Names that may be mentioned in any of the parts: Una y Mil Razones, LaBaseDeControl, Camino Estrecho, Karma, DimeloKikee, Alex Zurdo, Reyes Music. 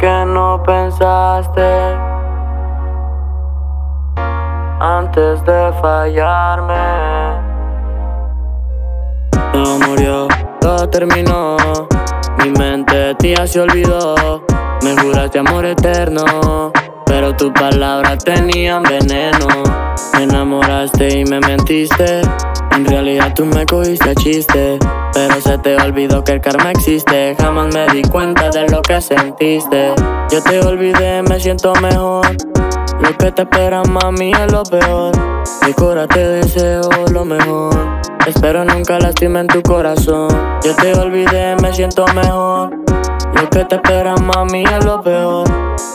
que no pensaste antes de fallarme. No murió, todo terminó. Mi mente tía se olvidó. Me juraste amor eterno, pero tus palabras tenían veneno. Me enamoraste y me mentiste. En realidad tú me cogiste a chiste, pero se te olvidó que el karma existe. Jamás me di cuenta de lo que sentiste. Yo te olvidé, me siento mejor. Lo que te espera, mami, es lo peor. Mi cora te deseo lo mejor. Espero nunca lastime en tu corazón. Yo te olvidé, me siento mejor. Lo que te espera, mami, es lo peor.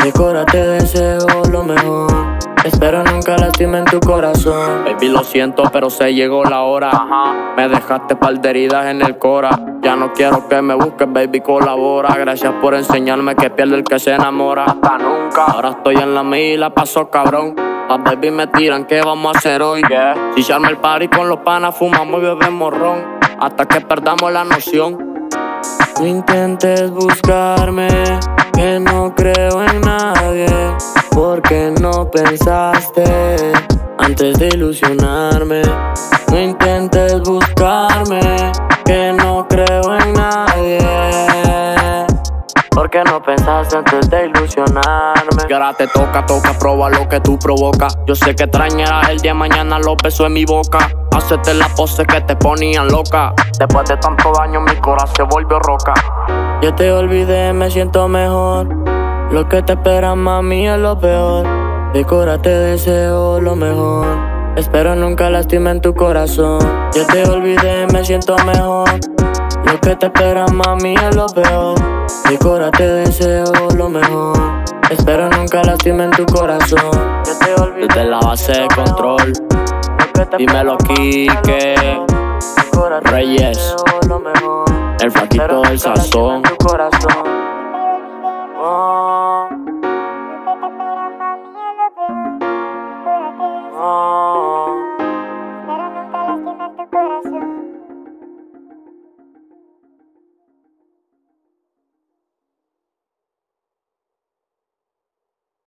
Mi cora te deseo lo mejor. Espero nunca lastime en tu corazón. Baby, lo siento, pero se llegó la hora. Ajá. Me dejaste par de heridas en el cora. Ya no quiero que me busques, baby, colabora. Gracias por enseñarme que pierde el que se enamora. Hasta nunca. Ahora estoy en la mía y la paso cabrón. Las baby me tiran, ¿qué vamos a hacer hoy? Yeah. Si se arma el party con los panas, fumamos y bebemos ron hasta que perdamos la noción. No intentes buscarme, que no creo en nadie. Porque no pensaste antes de ilusionarme. No intentes buscarme, que no creo en nadie. Porque no pensaste antes de ilusionarme. Y ahora te toca, proba lo que tú provocas. Yo sé que extrañarás el día de mañana los besos en mi boca. Hacerte las poses que te ponían loca. Después de tanto daño mi corazón se volvió roca. Yo te olvidé, me siento mejor. Lo que te espera, mami, es lo peor. De cora te deseo lo mejor. Espero nunca lastime en tu corazón. Yo te olvidé, me siento mejor. Lo que te espera, mami, es lo peor. De cora te deseo lo mejor. Espero nunca lastime en tu corazón. Yo te olvidé desde la base de control. DimeloKikee, Reyes, el flaquito del sazón.